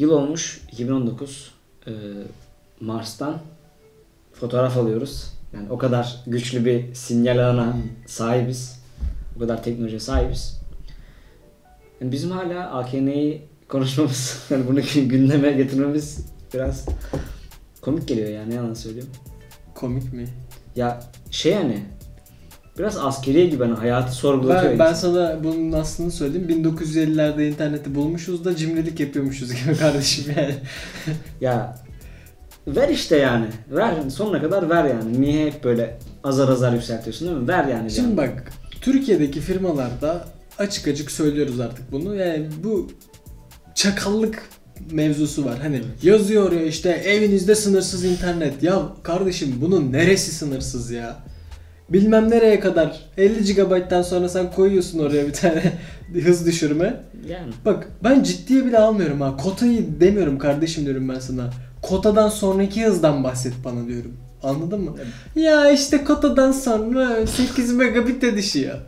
Yıl olmuş 2019. Mars'tan fotoğraf alıyoruz. Yani o kadar güçlü bir sinyal ağına sahibiz. O kadar teknolojiye sahibiz. Yani bizim hala AKN'yi konuşmamız, yani bunu gündeme getirmemiz biraz komik geliyor yani, yalan söylüyorum. Komik mi? Ya şey yani, biraz askeriye gibi, hani hayatı sorgulatıyor. Ben sana bunun aslını söyleyeyim. 1950'lerde interneti bulmuşuz da cimrilik yapıyormuşuz gibi kardeşim yani. Ya ver işte yani. Ver sonuna kadar, ver yani. Niye hep böyle azar azar yükseltiyorsun, değil mi? Ver yani. Şimdi yani bak, Türkiye'deki firmalarda açık açık söylüyoruz artık bunu. Yani bu çakallık mevzusu var. Hani evet, yazıyor ya işte evinizde sınırsız internet. Ya kardeşim bunun neresi sınırsız ya? Bilmem nereye kadar, 50 GB'dan sonra sen koyuyorsun oraya bir tane hız düşürme. Yani. Bak ben ciddiye bile almıyorum ha. Kotayı demiyorum kardeşim, diyorum ben sana. Kotadan sonraki hızdan bahset bana diyorum. Anladın mı? Evet. Ya işte kotadan sonra 8 megabit de düşüyor.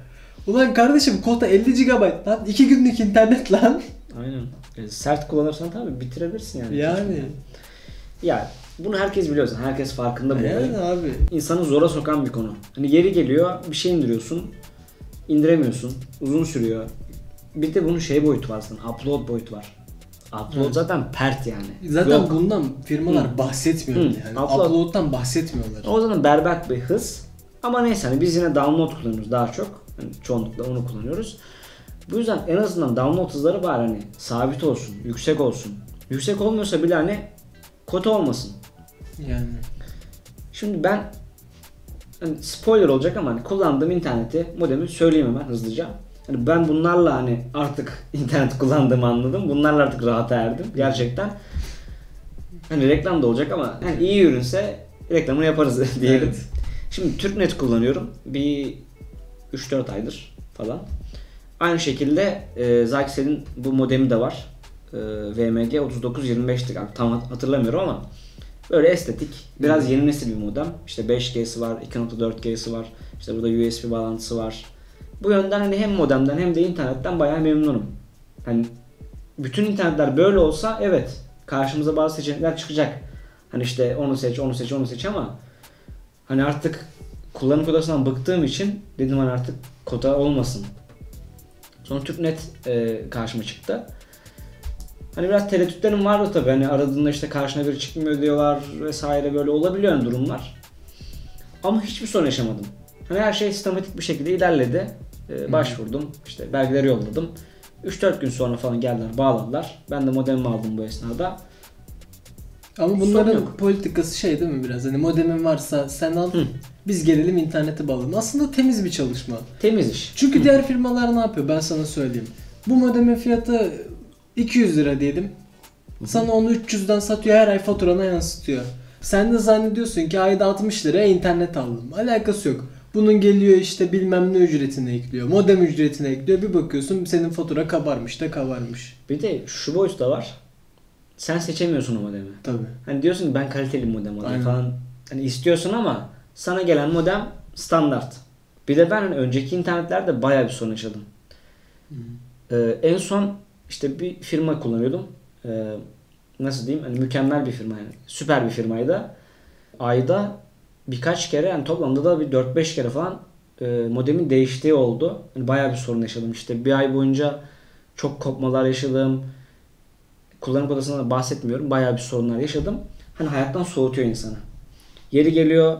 Ulan kardeşim kota 50 GB lan. 2 günlük internet lan. Aynen. Sert kullanırsan tabii bitirebilirsin yani. Yani. Ya bunu herkes biliyor zaten. Herkes farkında bu. Yani abi. İnsanı zora sokan bir konu. Hani yeri geliyor bir şey indiriyorsun. İndiremiyorsun. Uzun sürüyor. Bir de bunun şey boyutu var zaten. Upload boyutu var. Upload evet, zaten pert yani. Zaten yok, bundan firmalar bahsetmiyor yani. Upload'dan bahsetmiyorlar. O zaman berbat bir hız. Ama neyse hani biz yine download kullanıyoruz daha çok. Yani çoğunlukla onu kullanıyoruz. Bu yüzden en azından download hızları bari hani sabit olsun, yüksek olsun. Yüksek olmuyorsa bile hani kota olmasın. Yani. Şimdi ben hani spoiler olacak ama hani kullandığım interneti, modemi söyleyeyim hemen hızlıca. Hani ben bunlarla hani artık internet kullandığımı anladım. Bunlarla artık rahata erdim gerçekten. Hani reklam da olacak ama yani iyi ürünse reklamını yaparız diyelim. Evet. Şimdi Türknet kullanıyorum. Bir 3-4 aydır falan. Aynı şekilde Zaksel'in bu modemi de var. VMG 3925'ti galiba. Tam hatırlamıyorum ama böyle estetik, biraz yeni nesil bir modem. İşte 5G'si var, 2.4G'si var. İşte burada USB bağlantısı var. Bu yönden hani hem modemden hem de internetten bayağı memnunum. Hani bütün internetler böyle olsa evet, karşımıza bazı seçenekler çıkacak. Hani işte onu seç, onu seç, onu seç ama hani artık kullanım kotasından bıktığım için dedim hani artık kota olmasın. Sonra Türknet karşıma çıktı. Hani biraz tereddütlerim vardı tabii. Hani aradığında işte karşına biri çıkmıyor diyorlar vesaire, böyle olabiliyor durumlar. Ama hiçbir sorun yaşamadım. Hani her şey sistematik bir şekilde ilerledi. Başvurdum, işte belgeleri yolladım. 3-4 gün sonra falan geldiler, bağladılar. Ben de modemimi aldım bu esnada. Ama bunların politikası şey değil mi biraz? Hani modemin varsa sen al, biz gelelim internete bağlayalım. Aslında temiz bir çalışma. Temiz iş. Çünkü diğer firmalar ne yapıyor? Ben sana söyleyeyim. Bu modemin fiyatı 200 lira diyelim. Sana onu 300'den satıyor, her ay faturana yansıtıyor. Sen de zannediyorsun ki ayda 60 liraya internet aldım. Alakası yok. Bunun geliyor işte bilmem ne ücretine ekliyor, modem ücretine ekliyor. Bir bakıyorsun senin fatura kabarmış da kabarmış. Bir de şu boyut da var. Sen seçemiyorsun o modemi. Tabii. Hani diyorsun ki ben kaliteli modem alayım falan. Hani istiyorsun ama sana gelen modem standart. Bir de ben önceki internetlerde bayağı bir sorun yaşadım. En son işte bir firma kullanıyordum. Nasıl diyeyim? Hani mükemmel bir firma yani. Süper bir firmaydı. Ayda birkaç kere, yani toplamda da bir 4-5 kere falan modemin değiştiği oldu. Yani bayağı bir sorun yaşadım. İşte bir ay boyunca çok kopmalar yaşadım. Kullanım kotasından bahsetmiyorum. Bayağı bir sorunlar yaşadım. Hani hayattan soğutuyor insanı. Yeri geliyor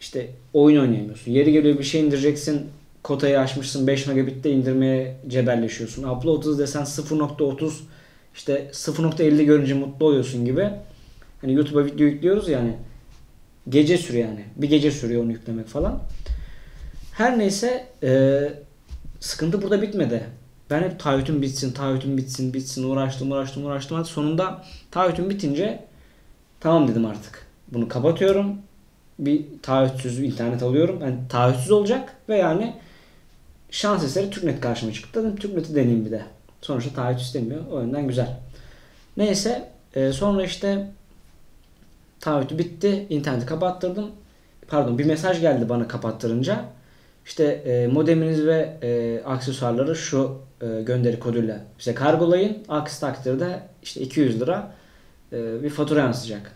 işte oyun oynayamıyorsun. Yeri geliyor bir şey indireceksin. Kotayı aşmışsın. 5 megabitte indirmeye cebelleşiyorsun. Upload hızı desen 0.30, işte 0.50 görünce mutlu oluyorsun gibi. Hani YouTube'a video yüklüyoruz yani. Gece sürüyor yani. Bir gece sürüyor onu yüklemek falan. Her neyse sıkıntı burada bitmedi. Ben hep taahhütüm bitsin uğraştım. Hatta sonunda taahhütüm bitince tamam dedim artık. Bunu kapatıyorum. Bir taahhütsüz internet alıyorum. Yani taahhütsüz olacak ve yani şans eseri Türknet karşıma çıktı. Dedim Türknet'i deneyeyim bir de. Sonuçta taahhüt istemiyor. O yönden güzel. Neyse sonra işte taahhütü bitti. İnterneti kapattırdım. Pardon, bir mesaj geldi bana kapattırınca. İşte modeminiz ve aksesuarları şu gönderi koduyla bize kargolayın. Aksi takdirde işte 200 lira bir fatura yansıyacak.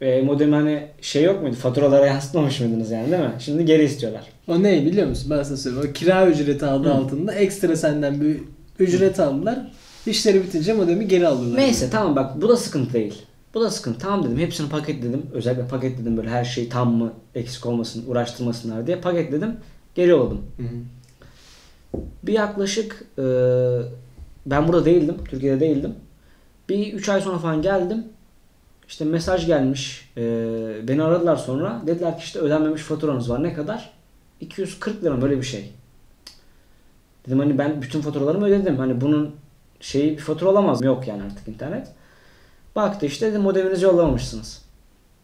Modemi hani şey yok muydu? Faturalara yansıtmamış mıydınız yani, değil mi? Şimdi geri istiyorlar. O ne biliyor musun? Ben sana söyleyeyim. O kira ücreti aldı altında ekstra senden bir ücret aldılar. İşleri bitince modemi geri alıyorlar. Neyse yani. Tamam bak bu da sıkıntı değil. Bu da sıkıntı. Tamam dedim. Hepsini paketledim. Özellikle paketledim böyle her şey tam mı eksik olmasın, uğraştırmasınlar diye paketledim. Geri yolladım. Bir yaklaşık ben burada değildim. Türkiye'de değildim. Bir 3 ay sonra falan geldim. İşte mesaj gelmiş. Beni aradılar sonra. Dediler ki işte ödenmemiş faturanız var. Ne kadar? 240 lira böyle bir şey. Dedim hani ben bütün faturalarımı ödedim. Hani bunun şeyi bir fatura olamaz mı? Yok yani artık internet. Baktı işte dedim modeminizi yollamamışsınız.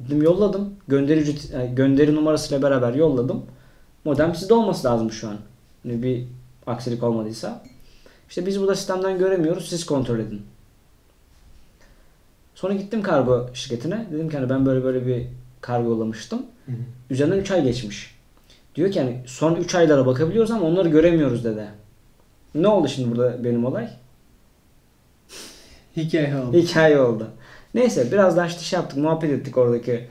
Dedim yolladım. Gönderi numarasıyla beraber yolladım. Modem sizde olması lazım şu an. Yani bir aksilik olmadıysa. İşte biz burada sistemden göremiyoruz. Siz kontrol edin. Sonra gittim kargo şirketine. Dedim ki hani ben böyle bir kargo yollamıştım. Üzerinden 3 ay geçmiş. Diyor ki hani son 3 aylara bakabiliyoruz ama onları göremiyoruz dedi. Ne oldu şimdi burada benim olay? Hikaye oldu. Neyse biraz daha işte şey yaptık, muhabbet ettik oradaki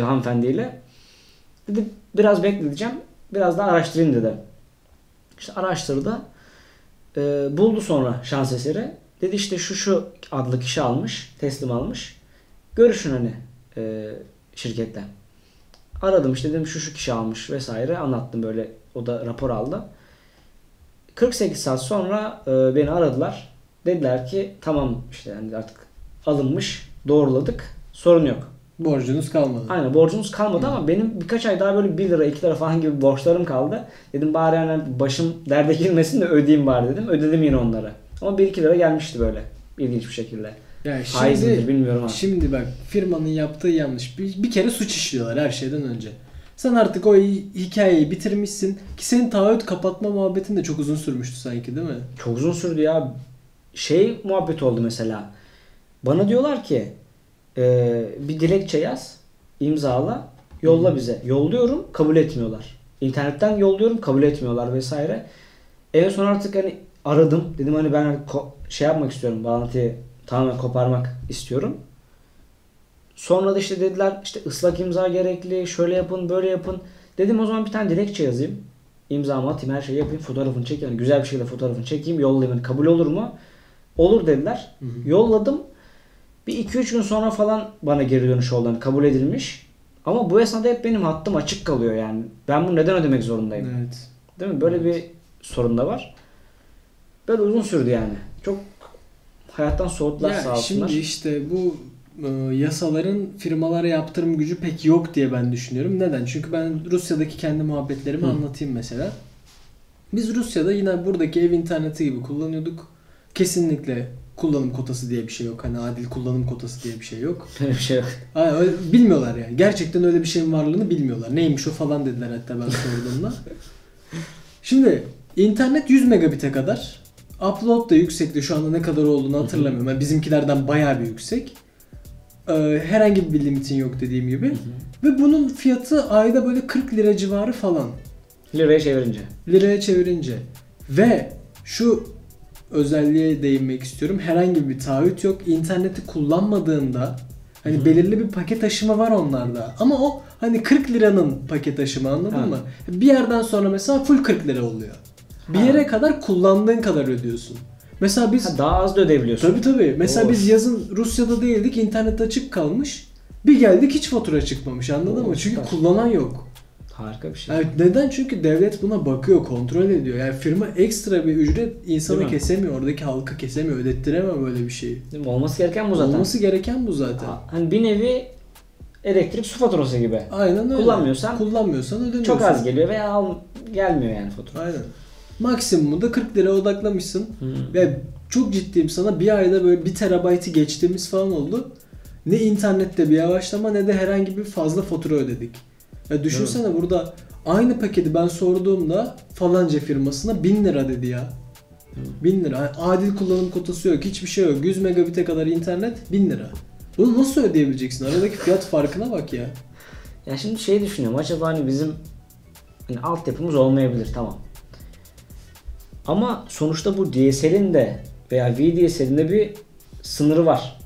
hanımefendiyle. Dedi biraz bekleteceğim, biraz daha araştırayım dedi. İşte araştırdı. Buldu sonra şans eseri. Dedi işte şu adlı kişi almış, teslim almış. Görüşün hani şirketten. Aradım işte dedim şu kişi almış vesaire anlattım böyle. O da rapor aldı. 48 saat sonra beni aradılar. Dediler ki tamam işte yani artık alınmış, doğruladık, sorun yok. Borcunuz kalmadı. Aynen borcunuz kalmadı ama benim birkaç ay daha böyle 1 lira 2 lira falan gibi borçlarım kaldı. Dedim bari yani başım derde girmesin de ödeyeyim bari dedim. Ödedim yine onları. Ama 1-2 lira gelmişti böyle ilginç bir şekilde. Yani faizdir bilmiyorum ama. Şimdi bak firmanın yaptığı yanlış. Bir kere suç işliyorlar her şeyden önce. Sen artık o hikayeyi bitirmişsin ki senin taahhüt kapatma muhabbetin de çok uzun sürmüştü sanki değil mi? Çok uzun sürdü ya. Şey muhabbet oldu mesela. Bana diyorlar ki bir dilekçe yaz, imzala, yolla bize. Yolluyorum, kabul etmiyorlar. İnternetten yolluyorum, kabul etmiyorlar vesaire. En son artık hani aradım. Dedim hani ben şey yapmak istiyorum, bağlantıyı tamamen koparmak istiyorum. Sonra da işte dediler işte ıslak imza gerekli, şöyle yapın, böyle yapın. Dedim o zaman bir tane dilekçe yazayım. İmzamı atayım, her şeyi yapayım, fotoğrafını çekeyim. Yani güzel bir şekilde fotoğrafını çekeyim, yollayayım. Yani kabul olur mu? Olur dediler. Yolladım. Bir 2-3 gün sonra falan bana geri dönüş oldu. Yani kabul edilmiş. Ama bu esnada hep benim hattım açık kalıyor yani. Ben bunu neden ödemek zorundayım? Evet. Değil mi? Böyle bir sorun da var. Böyle uzun sürdü yani. Çok hayattan soğuttular sağ olsunlar. Şimdi işte bu yasaların firmalara yaptırım gücü pek yok diye ben düşünüyorum. Neden? Çünkü ben Rusya'daki kendi muhabbetlerimi anlatayım mesela. Biz Rusya'da yine buradaki ev interneti gibi kullanıyorduk. Kesinlikle kullanım kotası diye bir şey yok. Hani adil kullanım kotası diye bir şey yok. Öyle bir şey yok. Bilmiyorlar yani. Gerçekten öyle bir şeyin varlığını bilmiyorlar. Neymiş o falan dediler hatta ben sorduğumda. Şimdi internet 100 megabit'e kadar. Upload da yüksekti. Şu anda ne kadar olduğunu hatırlamıyorum. Yani bizimkilerden bayağı bir yüksek. Herhangi bir limitin yok dediğim gibi. Ve bunun fiyatı ayda böyle 40 lira civarı falan. Liraya çevirince. Ve şu özelliğe değinmek istiyorum. Herhangi bir taahhüt yok. İnterneti kullanmadığında hani belirli bir paket aşımı var onlarda. Ama o hani 40 liranın paket aşımı anladın mı? Bir yerden sonra mesela full 40 lira oluyor. Bir yere kadar kullandığın kadar ödüyorsun. Mesela biz daha az da ödeyebiliyorsun. Tabii. Mesela biz yazın Rusya'da değildik. İnternet açık kalmış. Bir geldik hiç fatura çıkmamış anladın mı? Çünkü kullanan yok. Harika bir şey. Yani neden? Çünkü devlet buna bakıyor, kontrol ediyor. Yani firma ekstra bir ücret insanı kesemiyor, oradaki halkı kesemiyor, ödettiremem böyle bir şeyi. Olması gereken bu zaten. Hani bir nevi elektrik su faturası gibi. Aynen öyle. Kullanmıyorsan ödemiyorsun. Çok az geliyor veya gelmiyor yani fatura. Aynen. Maksimumu da 40 lira odaklamışsın. Ve çok ciddiyim sana bir ayda böyle 1 terabaytı geçtiğimiz falan oldu. Ne internette bir yavaşlama ne de herhangi bir fazla fatura ödedik. Ya düşünsene burada aynı paketi ben sorduğumda falanca firmasına 1000 lira dedi ya. 1000 lira. Yani adil kullanım kotası yok. Hiçbir şey yok. 100 megabit'e kadar internet 1000 lira. Bunu nasıl ödeyebileceksin? Aradaki fiyat farkına bak ya. Ya şimdi şey düşünüyorum. Acaba hani bizim yani altyapımız olmayabilir, tamam. Ama sonuçta bu DSL'in de veya VDSL'in de bir sınırı var.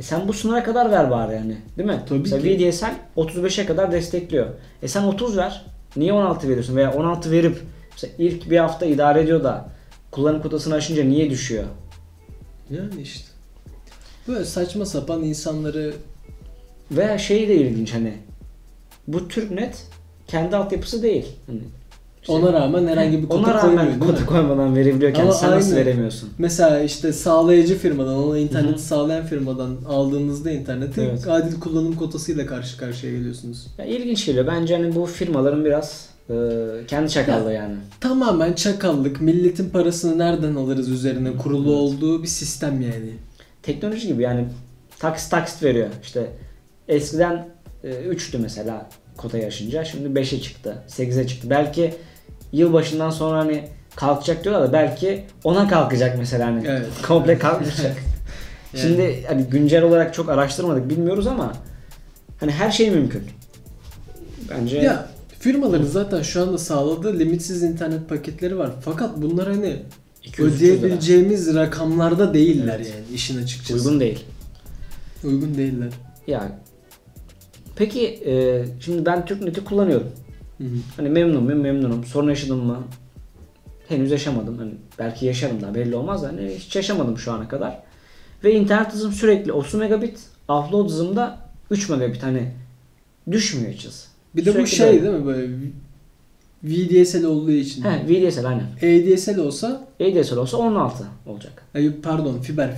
Sen bu sınıra kadar ver bari yani, değil mi? Tabii mesela ki. VDSL 35'e kadar destekliyor. Sen 30 ver. Niye 16 veriyorsun? Veya 16 verip mesela ilk bir hafta idare ediyor da kullanım kotasını aşınca niye düşüyor? Yani işte. Böyle saçma sapan insanları... Veya şey de ilginç hani. Bu Türknet kendi altyapısı değil. Hani şey, ona rağmen herhangi bir kota koymuyor. Ona rağmen kota koymadan verebiliyorken ama sen aynı, nasıl veremiyorsun? Mesela işte sağlayıcı firmadan, ona interneti sağlayan firmadan aldığınızda interneti, evet, adil kullanım kotasıyla karşı karşıya geliyorsunuz. Ya ilginç geliyor. Bence hani bu firmaların biraz kendi çakallığı yani. Tamamen çakallık. Milletin parasını nereden alırız üzerine kurulu olduğu bir sistem yani. Teknoloji gibi yani, taksit veriyor. İşte eskiden 3'tü mesela kota yaşınca. Şimdi 5'e çıktı, 8'e çıktı. Belki yılbaşından sonra hani kalkacak diyorlar da belki 10'a kalkacak mesela hani. Evet. Komple kalkmayacak. Yani. Şimdi hani güncel olarak çok araştırmadık, bilmiyoruz ama hani her şey mümkün. Bence ya, firmaların zaten şu anda sağladığı limitsiz internet paketleri var. Fakat bunlar hani ödeyebileceğimiz rakamlarda değiller, evet, yani işin açıkçası. Uygun değil. Uygun değiller. Yani peki şimdi ben Türknet'i kullanıyorum. Hani memnun muyum? Memnunum. Sorun yaşadım mı? Henüz yaşamadım. Hani belki yaşarım da belli olmaz. Hani hiç yaşamadım şu ana kadar. Ve internet hızım sürekli 30 megabit. Upload hızım da 3 megabit. Hani düşmüyor hiç hız. Bir de bu şey de... değil mi böyle VDSL olduğu için. He, VDSL aynen. ADSL olsa 16 olacak. Ay, pardon, fiber.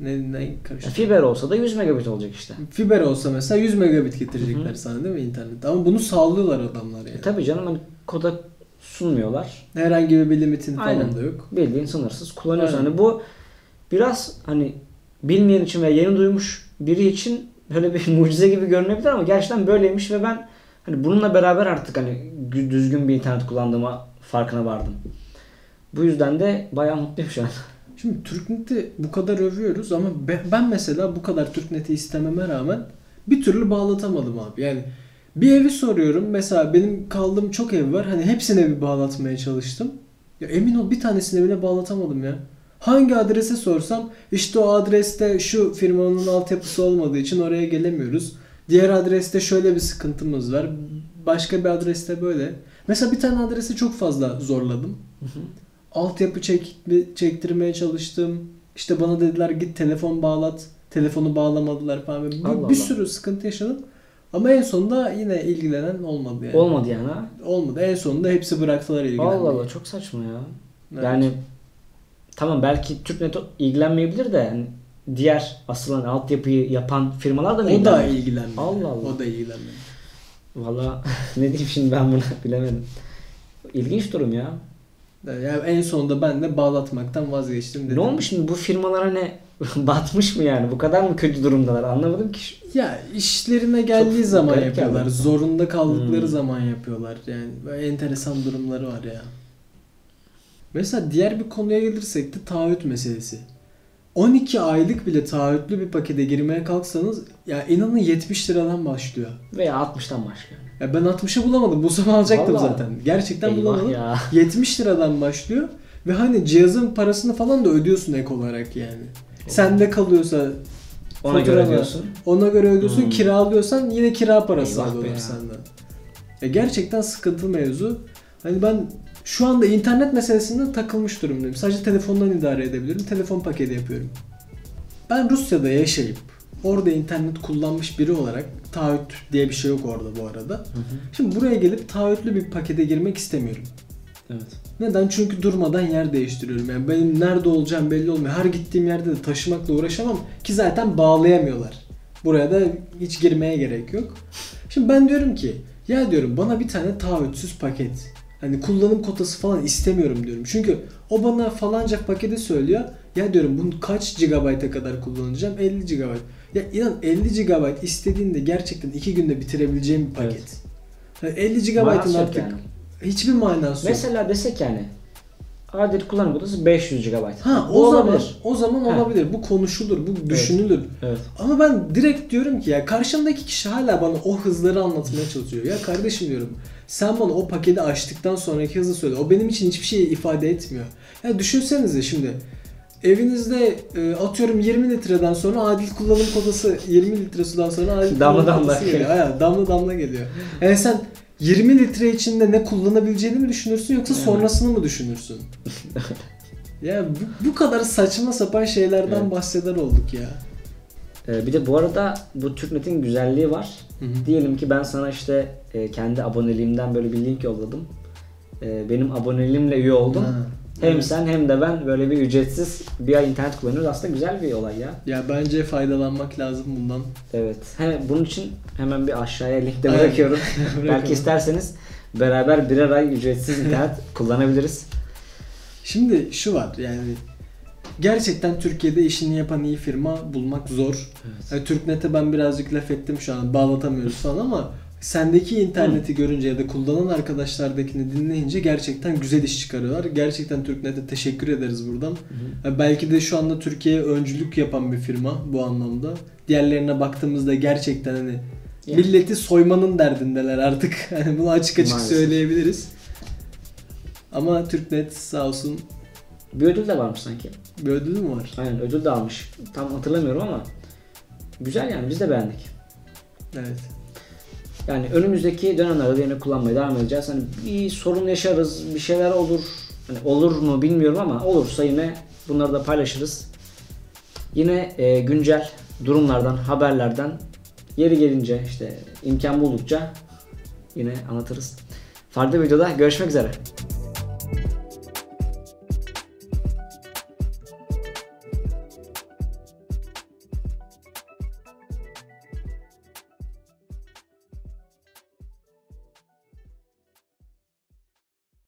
Ne karıştı? Fiber olsa da 100 megabit olacak işte. Fiber olsa mesela 100 megabit getirecekler sana, değil mi internet? Ama bunu sağlıyorlar adamlar yani. Tabii canım, hani koda sunmuyorlar. Herhangi bir limitin falan da yok. Bildiğin sınırsız kullanıyorsun. Hani bu biraz hani bilmeyen için veya yeni duymuş biri için böyle bir mucize gibi görünebilir ama gerçekten böyleymiş ve ben hani bununla beraber artık hani düzgün bir internet kullandığıma farkına vardım. Bu yüzden de bayağı mutluyum şu an. Şimdi Türknet'i bu kadar övüyoruz ama ben mesela bu kadar Türknet'i istememe rağmen bir türlü bağlatamadım abi. Yani bir evi soruyorum. Mesela benim kaldığım çok ev var. Hani hepsine bir bağlatmaya çalıştım. Ya emin ol bir tanesine bile bağlatamadım ya. Hangi adrese sorsam işte o adreste şu firmanın altyapısı olmadığı için oraya gelemiyoruz. Diğer adreste şöyle bir sıkıntımız var. Başka bir adreste böyle. Mesela bir tane adrese çok fazla zorladım. Altyapı çektirmeye çalıştım. İşte bana dediler git telefon bağlat. Telefonu bağlamadılar falan. Bir sürü sıkıntı yaşadım. Ama en sonunda yine ilgilenen olmadı yani. Olmadı yani ha? Olmadı. En sonunda hepsi bıraktılar ilgilenmeyi. Allah çok saçma ya. Evet. Yani tamam belki Türknet ilgilenmeyebilir de yani. Diğer asılan altyapıyı yapan firmalar da mı ilgilenmiyor? O da ilgilenmiyor. Allah Allah. O da ilgilenmiyor. Valla ne diyeyim şimdi ben bunu bilemedim. İlginç durum ya. Yani en sonunda ben de bağlatmaktan vazgeçtim dedim. Ne olmuş şimdi bu firmalara ne? Batmış mı yani? Bu kadar mı kötü durumdalar? Anlamadım ki. Ya işlerine geldiği çok zaman yapıyorlar. Yani. Zorunda kaldıkları zaman yapıyorlar. Yani enteresan durumları var ya. Mesela diğer bir konuya gelirsek de taahhüt meselesi. 12 aylık bile taahhütlü bir pakete girmeye kalksanız ya inanın 70 liradan başlıyor. Veya 60'tan başlıyor. Ya ben 60'ı bulamadım. Bulsam alacaktım vallahi, zaten. Gerçekten bulamadım. Ya. 70 liradan başlıyor ve hani cihazın parasını falan da ödüyorsun ek olarak yani. Sende kalıyorsa ona göre ödüyorsun. Ona göre ödüyorsun. Kiralıyorsan yine kira parası alıyorlar senden. Ya gerçekten sıkıntılı mevzu. Hani ben şu anda internet meselesinde takılmış durumdayım. Sadece telefondan idare edebilirim. Telefon paketi yapıyorum. Ben Rusya'da yaşayıp orada internet kullanmış biri olarak, taahhüt diye bir şey yok orada bu arada. Şimdi buraya gelip taahhütlü bir pakete girmek istemiyorum. Evet. Neden? Çünkü durmadan yer değiştiriyorum. Yani benim nerede olacağım belli olmuyor. Her gittiğim yerde de taşımakla uğraşamam ki zaten bağlayamıyorlar. Buraya da hiç girmeye gerek yok. Şimdi ben diyorum ki ya diyorum bana bir tane taahhütsüz paket. Hani kullanım kotası falan istemiyorum diyorum. Çünkü o bana falanca paketi söylüyor. Ya diyorum bunu kaç GB'a kadar kullanacağım? 50 GB. Ya inan 50 GB istediğinde gerçekten 2 günde bitirebileceğim bir paket. Evet. Yani 50 GB'ın artık yani. Hiçbir manası yok. Mesela desek yani adet kullanım kodası 500 GB. Ha, o zaman olabilir. Bu konuşulur, bu düşünülür. Evet. Evet. Ama ben direkt diyorum ki ya karşımdaki kişi hala bana o hızları anlatmaya çalışıyor. Ya kardeşim diyorum, sen bana o paketi açtıktan sonraki hızı söyle. O benim için hiçbir şey ifade etmiyor. Ya düşünsenize şimdi. Evinizde atıyorum 20 litreden sonra adil kullanım kodası 20 litre sudan sonra adil damla kullanım kodası geliyor. Aynen, damla damla geliyor. Yani sen 20 litre içinde ne kullanabileceğini mi düşünürsün yoksa sonrasını mı düşünürsün? Yani bu kadar saçma sapan şeylerden bahseder olduk ya. Bir de bu arada bu Türknet'in güzelliği var. Hı-hı. Diyelim ki ben sana işte kendi aboneliğimden böyle bir link yolladım. Benim aboneliğimle üye oldum. Ha. Hem sen hem de ben böyle bir ücretsiz bir ay internet kullanıyoruz. Aslında güzel bir olay ya. Ya bence faydalanmak lazım bundan. Evet. Bunun için hemen bir aşağıya link de bırakıyorum. Belki isterseniz beraber birer ay ücretsiz internet kullanabiliriz. Şimdi şu var yani. Gerçekten Türkiye'de işini yapan iyi firma bulmak zor. Evet. Yani Türknet'e ben birazcık laf ettim şu an. Bağlatamıyoruz falan ama sendeki interneti görünce ya da kullanan arkadaşlardakini dinleyince gerçekten güzel iş çıkarıyorlar. Gerçekten Türknet'e teşekkür ederiz buradan. Belki de şu anda Türkiye'ye öncülük yapan bir firma bu anlamda. Diğerlerine baktığımızda gerçekten hani milleti soymanın derdindeler artık. Yani bunu açık açık söyleyebiliriz. Ama Türknet sağ olsun. Bir ödül de varmış sanki. Bir ödül mü var? Aynen, ödül de almış. Tam hatırlamıyorum ama güzel yani, biz de beğendik. Evet. Yani önümüzdeki dönemlerde yine kullanmaya devam edeceğiz. Hani bir sorun yaşarız, bir şeyler olur. Hani olur mu bilmiyorum ama olursa yine bunları da paylaşırız. Yine güncel durumlardan, haberlerden yeri gelince işte imkan buldukça yine anlatırız. Farklı videoda görüşmek üzere.